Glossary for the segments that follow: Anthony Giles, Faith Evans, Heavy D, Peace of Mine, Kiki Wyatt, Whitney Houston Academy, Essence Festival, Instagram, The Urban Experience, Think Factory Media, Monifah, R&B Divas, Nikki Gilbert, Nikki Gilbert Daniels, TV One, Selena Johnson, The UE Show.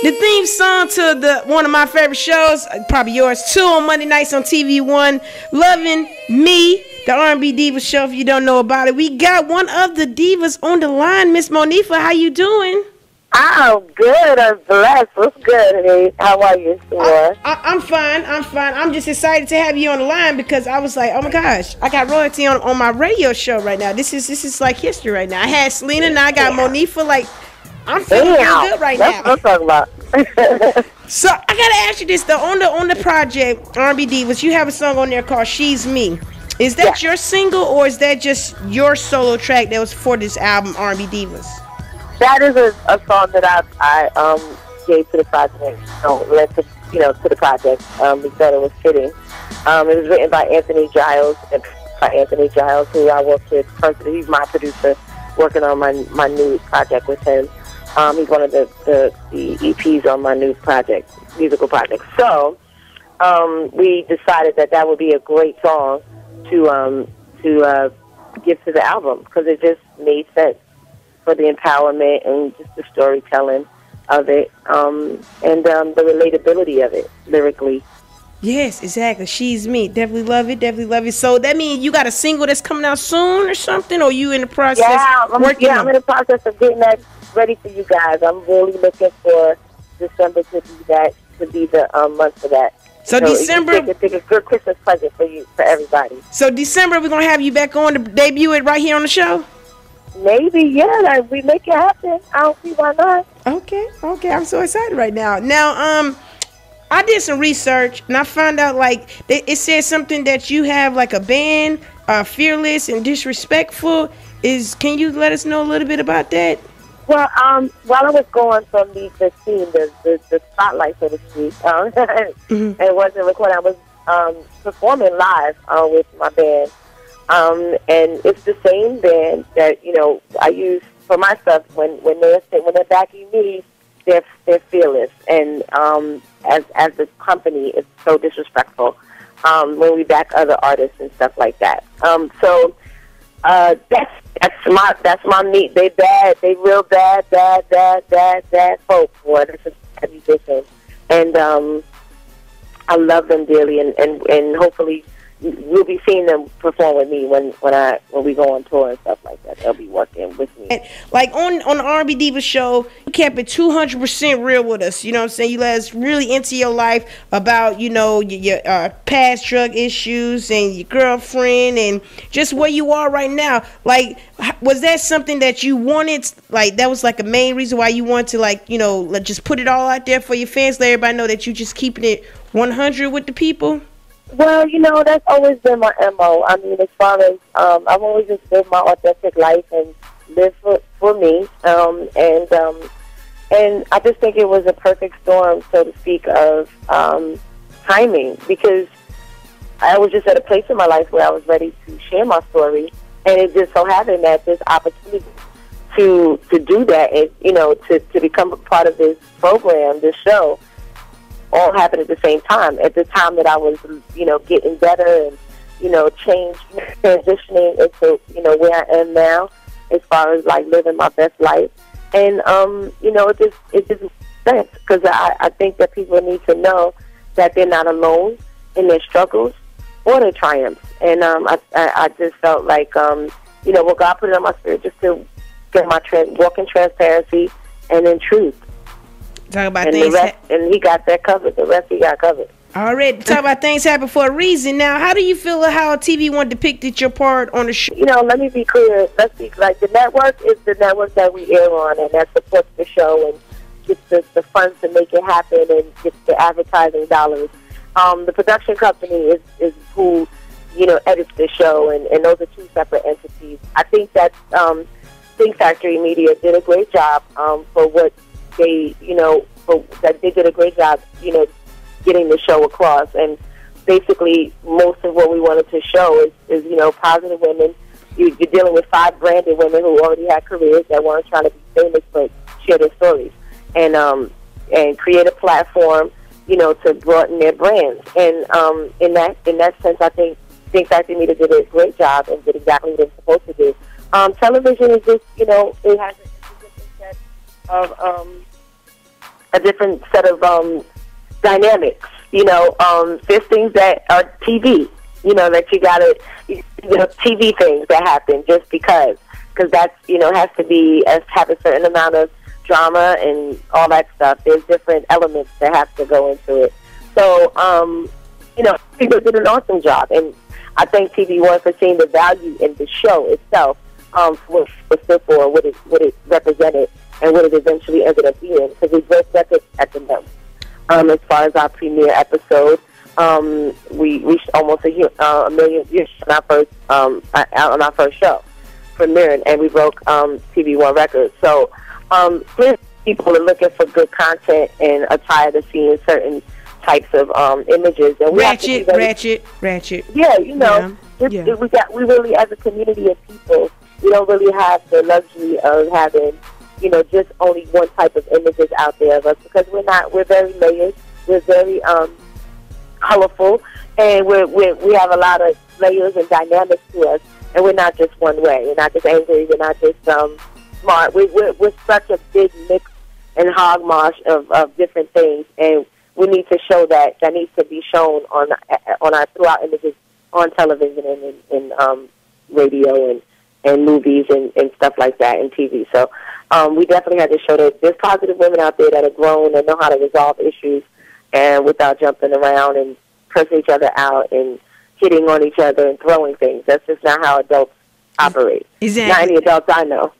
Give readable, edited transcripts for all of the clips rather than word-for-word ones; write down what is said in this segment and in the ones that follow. The theme song to the one of my favorite shows, probably yours too, on Monday nights on TV One, Loving Me, the R&B Divas show. If you don't know about it, we got one of the divas on the line, Miss Monifah. How you doing? I'm good. I'm blessed. What's good, Nate? How are you, Sora? I'm fine. I'm fine. I'm just excited to have you on the line because I was like, oh my gosh, I got royalty on my radio show right now. This is like history right now. I had Selena, now I got Monifah. Like, I'm feeling really good right now. That's what I'm talking about. So I gotta ask you this though. On the project R&B Divas, you have a song on there called "She's Me." Is that your single or is that just your solo track that was for this album R&B Divas? That is a song that I gave to the project, to the project. We thought it was fitting. It was written by Anthony Giles, who I work with personally. He's my producer, working on my new project with him. He's one of the EPs on my new project, musical project. So we decided that would be a great song to give to the album because it just made sense. For the empowerment and just the storytelling of it, and the relatability of it lyrically. Yes, exactly. She's Me. Definitely love it. Definitely love it. So that means you got a single that's coming out soon or something, or you in the process? Yeah, I'm in the process of getting that ready for you guys. I'm really looking for December to be the month for that. So December, it's a good Christmas present for everybody. So December, we're gonna have you back on to debut it right here on the show. Maybe, yeah, like we make it happen. I don't see why not. Okay, I'm so excited right now. Now, I did some research and I found out like it says something that you have like a band, Fearless and Disrespectful. Can you let us know a little bit about that? Well, while I was going from the scene, the spotlight, so to speak, it wasn't recording. I was performing live with my band. And it's the same band that, I use for my stuff when they're backing me, they're Fearless. And, as a company, it's so disrespectful, when we back other artists and stuff like that. So that's my meat. They bad, they real bad folks for this is a musician. And, I love them dearly and hopefully, we'll be seeing them perform with me when we go on tour and stuff like that. They'll be working with me. And like on the R&B Divas show, you kept it 200% real with us. You know what I'm saying? You let us really into your life about, your past drug issues and your girlfriend and just where you are right now. Like, was that something that you wanted? Like, that was like a main reason why you wanted to just put it all out there for your fans, let everybody know that you just keeping it 100 with the people? Well, that's always been my MO. I mean, as far as I've always just lived my authentic life and lived for me. And I just think it was a perfect storm, so to speak, of timing because I was just at a place in my life where I was ready to share my story, and it just so happened that this opportunity to do that, and to become a part of this program, this show. All happened at the same time. At the time that I was, getting better and, transitioning into, where I am now, as far as like living my best life. And it just makes sense because I think that people need to know that they're not alone in their struggles or their triumphs. And I just felt like, what God put it on my spirit just to get my walk in transparency and in truth. Talk about and things. And he got that covered. The rest he got covered. All right. Talk about things happen for a reason. Now, how do you feel how TV One depicted your part on the show? Let me be clear. Let's be like the network is the network that we air on, and that supports the show and gets the funds to make it happen and gets the advertising dollars. The production company is who edits the show, and those are two separate entities. I think that Think Factory Media did a great job getting the show across. And basically, most of what we wanted to show is positive women. You're dealing with 5 branded women who already had careers that weren't trying to be famous, but share their stories and create a platform, to broaden their brands. And in that sense, I think Factory Media did a great job and did exactly what it was supposed to do. Television is just, it has a different set of a different set of dynamics. You know, there's things that are TV, you know, that you got to, you know, TV things that happen just because that's, you know, has to be, have a certain amount of drama and all that stuff. There's different elements that have to go into it. So, you know, people did an awesome job. And I thank TV One for seeing the value in the show itself, for stood for, what it represented, and what it eventually ended up being, because we broke records at the moment. As far as our premiere episode, we reached almost a million views on our first show, premiering, and we broke TV One records. So, people are looking for good content and are tired of seeing certain types of images. And we ratchet. Yeah, you know, we really, as a community of people, we don't really have the luxury of having, you know, just only one type of images out there of us, because we're very layered, we're very colorful, and we have a lot of layers and dynamics to us, and we're not just one way, we're not just angry, we're not just smart, we're such a big mix and hogwash of different things, and we need to show that, that needs to be shown through our images on television and in radio and movies and stuff like that, and TV. So we definitely had to show that there's positive women out there that are grown and know how to resolve issues, and without jumping around and cursing each other out and hitting on each other and throwing things. That's just not how adults operate. Exactly. Not any adults I know.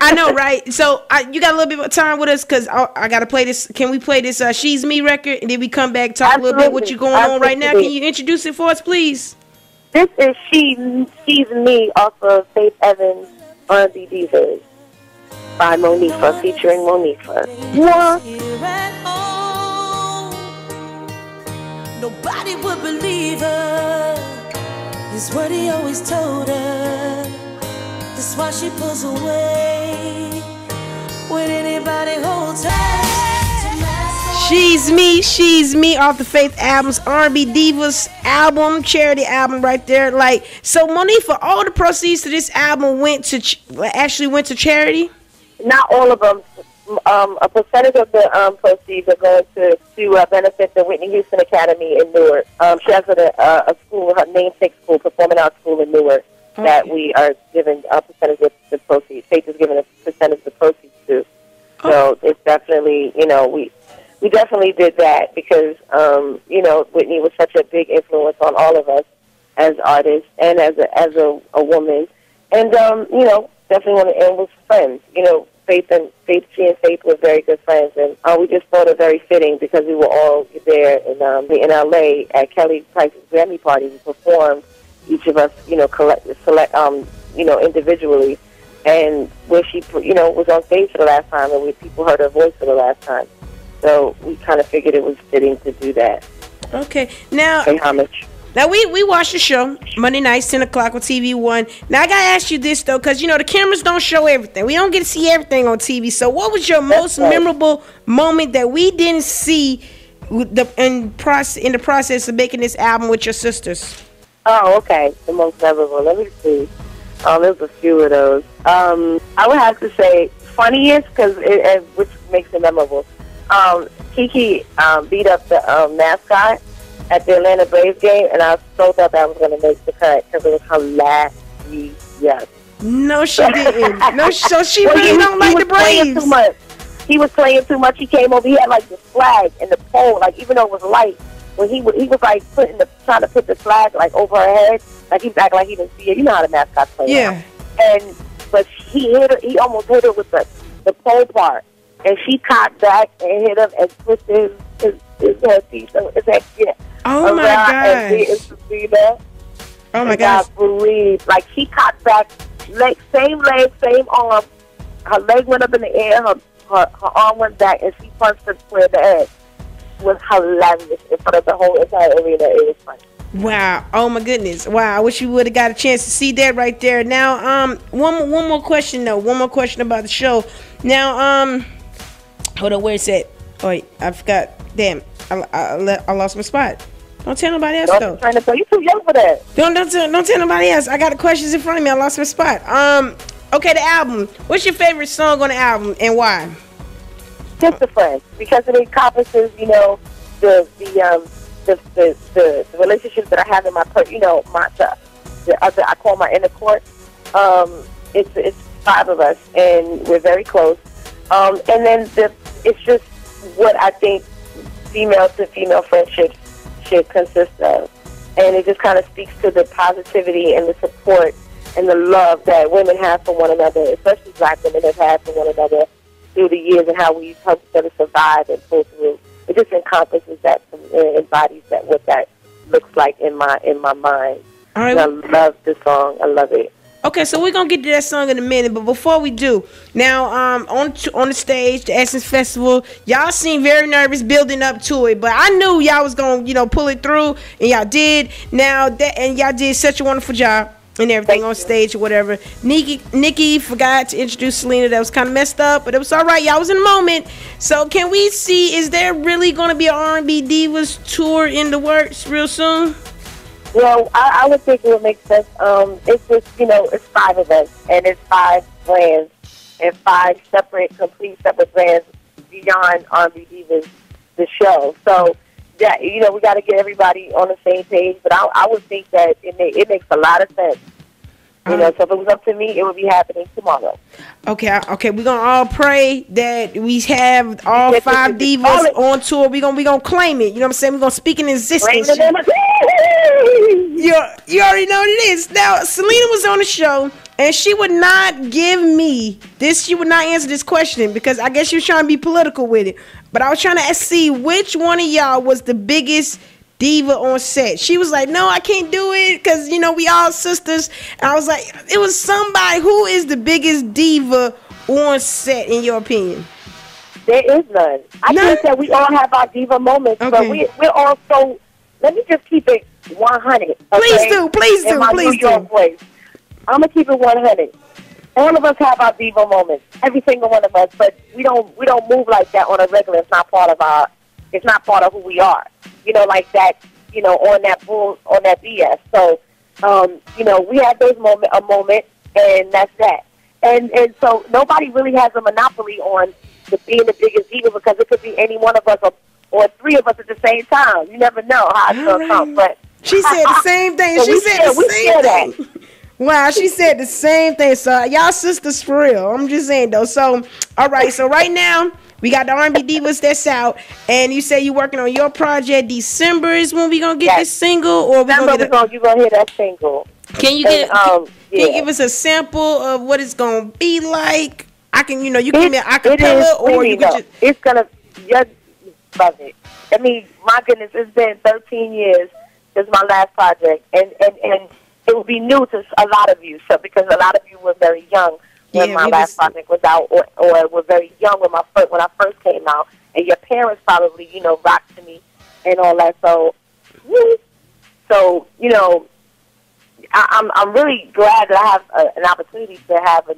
I know, right? So you got a little bit of time with us, because I got to play this. Can we play this She's Me record, and then we come back, talk a little bit what you're going on right now. Can you introduce it for us, please? This is She's Me off of Faith Evans, R&B Divas, by Monifah, featuring Monifah. Yeah. Nobody would believe her, is what he always told her. That's why she pulls away when anybody holds her. She's Me off the Faith Albums, R&B Divas album, charity album right there. Like, so Monifah, all the proceeds to this album actually went to charity? Not all of them. A percentage of the proceeds are going to benefit the Whitney Houston Academy in Newark. She has a school, her namesake school, performing arts school in Newark, that we are giving a percentage of the proceeds. Faith is giving a percentage of the proceeds to. So it's definitely, you know, we definitely did that because, you know, Whitney was such a big influence on all of us as artists and as a woman. And, you know, definitely want to end with friends. You know, she and Faith were very good friends, and we just thought it very fitting because we were all there in L.A. at Kelly Price's Grammy party. We performed, each of us, you know, you know, individually, and where she, you know, was on stage for the last time, and people heard her voice for the last time. So we kind of figured it was fitting to do that. Okay, now. Say homage. Now, we watch the show Monday nights, 10 o'clock on TV One. Now, I got to ask you this, though, because, you know, the cameras don't show everything. We don't get to see everything on TV. So what was your most memorable moment that we didn't see in the process of making this album with your sisters? Oh, okay. The most memorable. Let me see. There's a few of those. I would have to say funniest, because which makes it memorable. Kiki beat up the mascot at the Atlanta Braves game, and I so thought that I was going to make the cut because it was hilarious. No, she didn't. No, so she really don't like the Braves. Too much. He was playing too much. He came over. He had like the flag and the pole, like even though it was light, when he was like trying to put the flag like over her head, like he acting like he didn't see it. You know how the mascots play. Yeah. And but he hit her. He almost hit her with the pole part, and she cocked back and hit him and twisted his head piece. So it's like yeah. Oh my gosh. Oh my gosh. Like she cocked back, same leg, same arm. Her leg went up in the air, her arm went back, and she punched her square in the head. It was hilarious in front of the whole entire arena. It was funny. Wow. Oh my goodness. Wow. I wish you would have got a chance to see that right there. Now, one more question though. One more question about the show. Now, hold on. Where's that? Oh, wait, I forgot. Damn. I lost my spot. Don't tell nobody else though. Trying to tell you too young for that. Don't tell nobody else. I got the questions in front of me. I lost my spot. Okay, the album. What's your favorite song on the album and why? Discipline, because it encompasses, you know, the relationships that I have in my, you know, I call my inner court. It's five of us, and we're very close. And then it's just what I think female to female friendships should consist of, and it just kind of speaks to the positivity and the support and the love that women have for one another, especially Black women have had for one another through the years, and how we've helped each other survive and pull through. It just encompasses that, embodies that, what that looks like in my mind. All right. And I love this song. I love it. Okay, so we're gonna get to that song in a minute, but before we do, now on the stage, the Essence Festival, y'all seem very nervous building up to it, but I knew y'all was gonna, you know, pull it through, and y'all did. Now that, and y'all did such a wonderful job and everything on stage or whatever. Nikki forgot to introduce Selena. That was kind of messed up, but it was all right. Y'all was in the moment. So can we see, is there really going to be an R&B Divas tour in the works real soon? Well, I would think it would make sense. It's just, you know, it's five events, and it's five brands, and five separate, complete separate brands beyond R&B Divas, the show. So that, you know, we got to get everybody on the same page, but I would think that it makes a lot of sense. You know, so if it was up to me, it would be happening tomorrow. Okay, we're gonna all pray that we have all five divas on tour. We're gonna claim it. You know what I'm saying? We're gonna speak in existence. You already know what it is. Now, Selena was on the show, and she would not give me this. She would not answer this question because I guess she was trying to be political with it. But I was trying to see which one of y'all was the biggest diva on set. She was like, no, I can't do it because, you know, we all sisters. And I was like, it was somebody. Who is the biggest diva on set in your opinion? There is none. I think that we all have our diva moments, but we're all so, let me just keep it 100. Okay? Please do. I'm going to keep it 100. All of us have our diva moments, every single one of us, but we don't move like that on a regular. It's not part of who we are. You know, like that, you know, on that BS. So, you know, we have those moment, and that's that. And so nobody really has a monopoly on being the biggest diva because it could be any one of us or three of us at the same time. You never know how it's going to come. But she said the same thing. So she said the same thing. Wow, she said the same thing. So y'all sisters for real. I'm just saying though. So all right. So right now we got the R&B Divas that's out, and you say you're working on your project. December is when we gonna get this single, or you gonna hear that single. Can you get? Can you give us a sample of what it's gonna be like? I can, you know, you give me an acapella, or you can just. It's gonna, just love it. I mean, my goodness, it's been 13 years since my last project, and it will be new to a lot of you, so because a lot of you were very young when my last project was out, or were very young when I first came out, and your parents probably, you know, rocked to me and all that. So you know, I'm really glad that I have an opportunity to have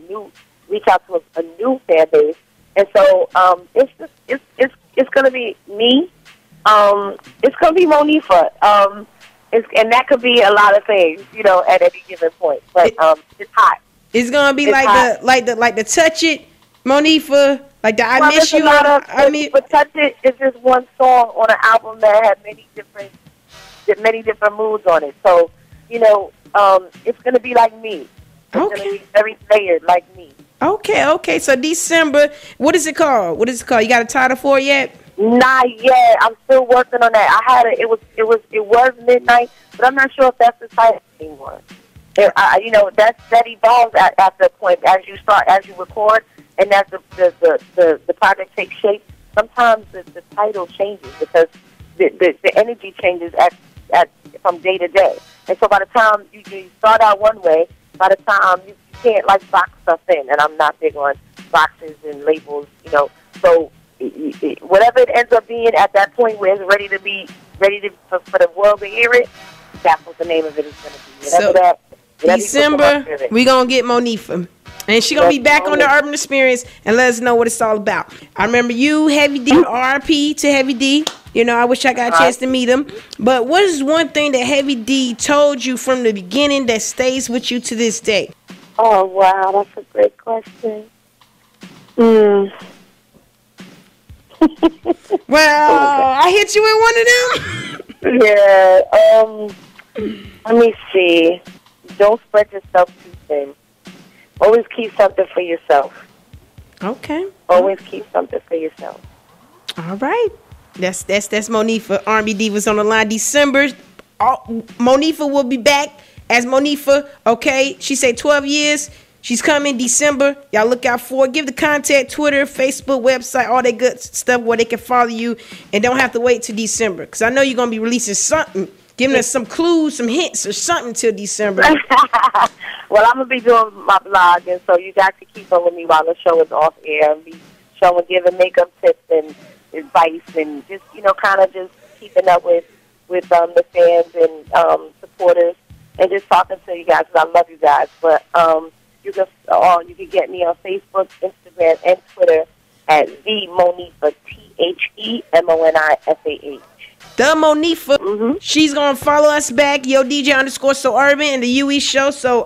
reach out to a new fan base, and so it's gonna be me, it's gonna be Monifah, and that could be a lot of things, you know, at any given point. But it's hot. It's gonna be like the Touch It, Monifah, like the I Miss You. But Touch It is just one song on an album that had many different moods on it. So you know, it's gonna be like me. It's gonna be very layered like me. Okay. So December, what is it called? You got a title for it yet? Not yet. I'm still working on that. I had it. It was midnight, but I'm not sure if that's the title anymore. You know, that evolves at the point as you record, and as the project takes shape. Sometimes the title changes because the energy changes from day to day. And so by the time you start out one way, by the time you can't like box stuff in. And I'm not big on boxes and labels, you know. So whatever it ends up being at that point where it's ready for the world to hear it, that's what the name of it is going to be. December, we're going to get Monifah. And she's going to be back on The Urban Experience and let us know what it's all about. I remember you, Heavy D, RIP to Heavy D. You know, I wish I got a chance to meet him. But what is one thing that Heavy D told you from the beginning that stays with you to this day? Oh, wow, that's a great question. Well, I hit you with one of them. Yeah. Let me see. Don't spread yourself too thin. Always keep something for yourself. Okay. Always keep something for yourself. All right. That's Monifah. R&B Divas on the line. December. Monifah will be back as Monifah. Okay. She said 12 years. She's coming December. Y'all look out for it. Give the contact, Twitter, Facebook, website, all that good stuff where they can follow you and don't have to wait till December. Because I know you're going to be releasing something, giving us some clues, some hints or something till December. Well, I'm going to be doing my blog, and so you got to keep up with me while the show is off air. I'll be showing, giving makeup tips and advice and just, you know, kind of just keeping up with the fans and supporters and just talking to you guys because I love you guys. But, you can get me on Facebook, Instagram, and Twitter at The Monifah, TheMonifah. The Monifah. She's going to follow us back. Yo, DJ _ So Urban and the UE show. So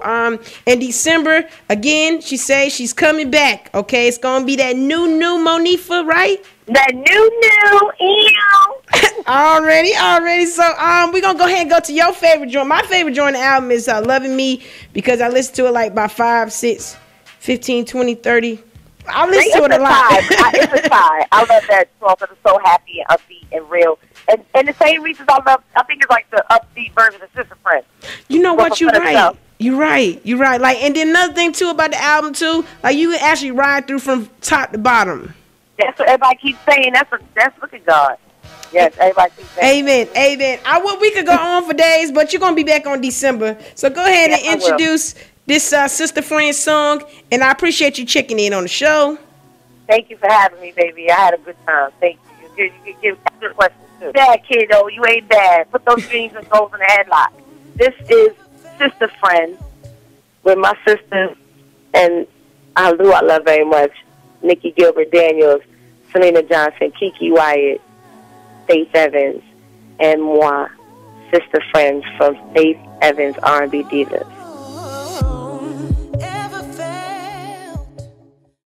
in December, again, she says she's coming back. Okay, it's going to be that new Monifah, right? That new. Already. So we're going to go ahead and go to your favorite joint. My favorite joint on the album is Loving Me, because I listen to it like by 5, 6, 15, 20, 30. I listen to it a lot. It's a tie. I love that song because it's so happy and upbeat and real. And the same reasons I love, I think it's like the upbeat version of Sister Friend. You know what, you're right. You're right. Like, and then another thing, too, about the album, too, like you can actually ride through from top to bottom. That's what everybody keeps saying. That's look at God. Yes, everybody keeps saying. Amen. We could go on for days, but you're going to be back on December. So go ahead and introduce this Sister Friend song, and I appreciate you checking in on the show. Thank you for having me, baby. I had a good time. Thank you. You can give good questions. Bad kiddo, you ain't bad. Put those dreams and goals in the headlock. This is Sister Friend with my sister and who I love very much, Nikki Gilbert Daniels, Selena Johnson, Kiki Wyatt, Faith Evans, and moi, Sister Friends from Faith Evans R&B Divas.